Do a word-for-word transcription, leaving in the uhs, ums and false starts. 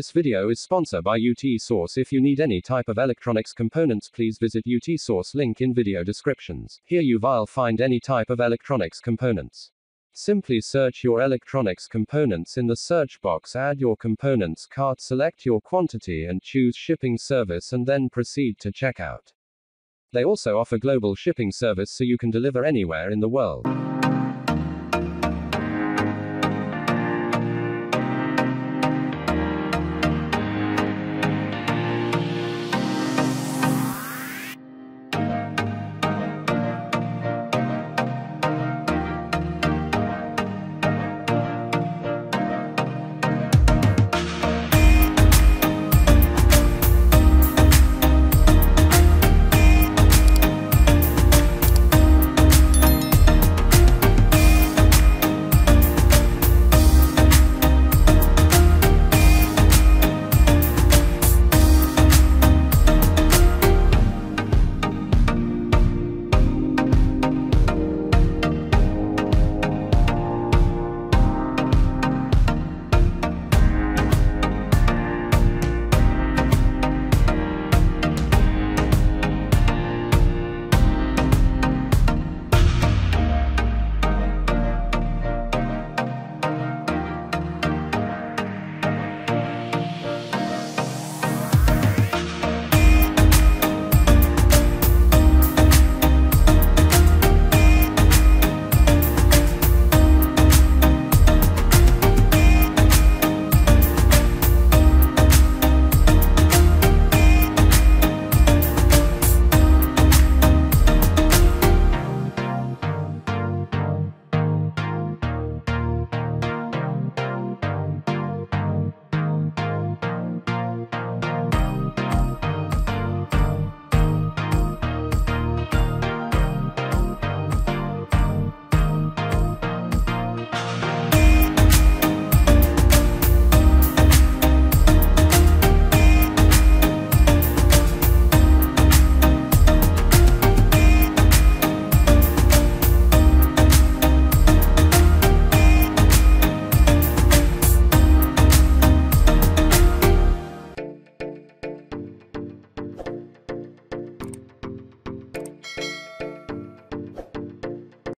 This video is sponsored by UTSource. If you need any type of electronics components, please visit UTSource link in video descriptions. Here you will find any type of electronics components. Simply search your electronics components in the search box, add your components cart, select your quantity and choose shipping service, and then proceed to checkout. They also offer global shipping service so you can deliver anywhere in the world.